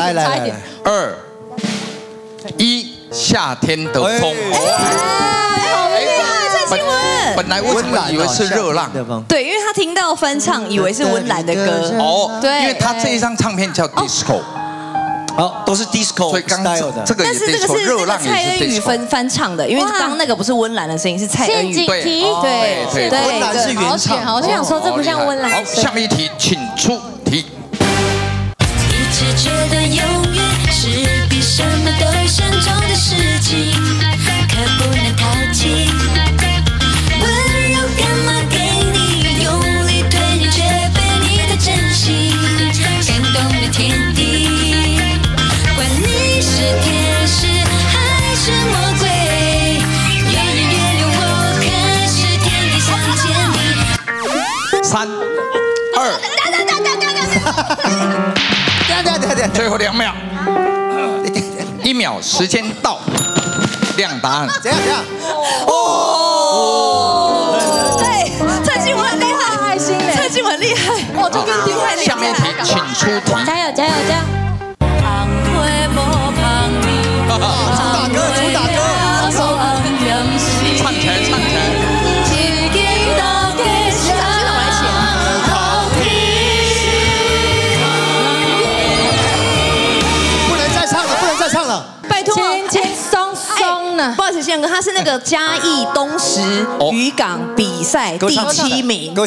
来来来，2、1，夏天的风。好厉害，蔡欣文。本来我以为是热浪，对，因为他听到翻唱，以为是温岚的歌。哦，对，因为他这一张唱片叫 Disco。 好，都是 disco style 的，但是这个是蔡恩宇翻唱的，因为刚刚那个不是温岚的声音，是蔡恩宇。对对对，温岚是原唱。好想说这不像温岚。好，下面一题，请出题。一直觉得永远是比什么都慎重的事情，可不能抛弃。温柔干嘛给你，用力推你却被你的真心感动了天地。 是天使还是魔鬼？越演越流，我开始天天想见你。3、2，等，最后2秒，1秒，时间到，亮答案。怎样？哦，对，蔡欣文很厉害，爱心嘞，蔡欣文很厉害，哦，就跟厉害厉害。下面题，请出题。加油！ 主打歌，唱起来。不能再唱了，拜托，轻松松呢。不好意思，宪哥，他是那个嘉义东石渔港比赛第7名，有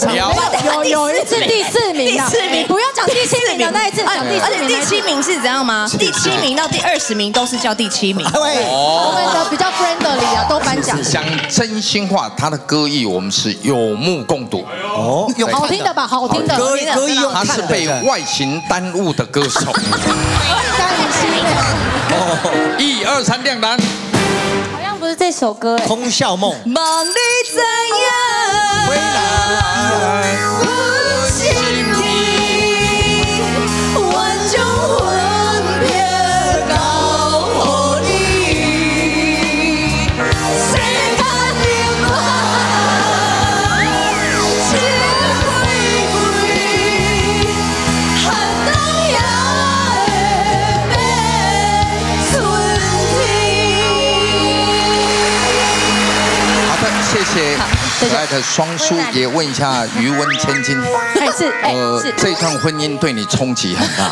一次第4名，不用讲第7名，那一次讲第4名，而且第7名是怎样吗？第7名到第20名都是叫第7名。对，我们的比较 friendly 啊，都颁奖。讲真心话，他的歌艺我们是有目共睹。哦，好听的吧，好听的，歌艺用看的。他是被外形耽误的歌手。 1、2、3，亮答案。好像不是这首歌哎。《空笑梦》。梦里怎样？回来，不见你，我就魂飘到何里？谁看你梦？只会归，寒冬呀。 谢谢可爱的双叔，也问一下余温千金，这段婚姻对你冲击很大。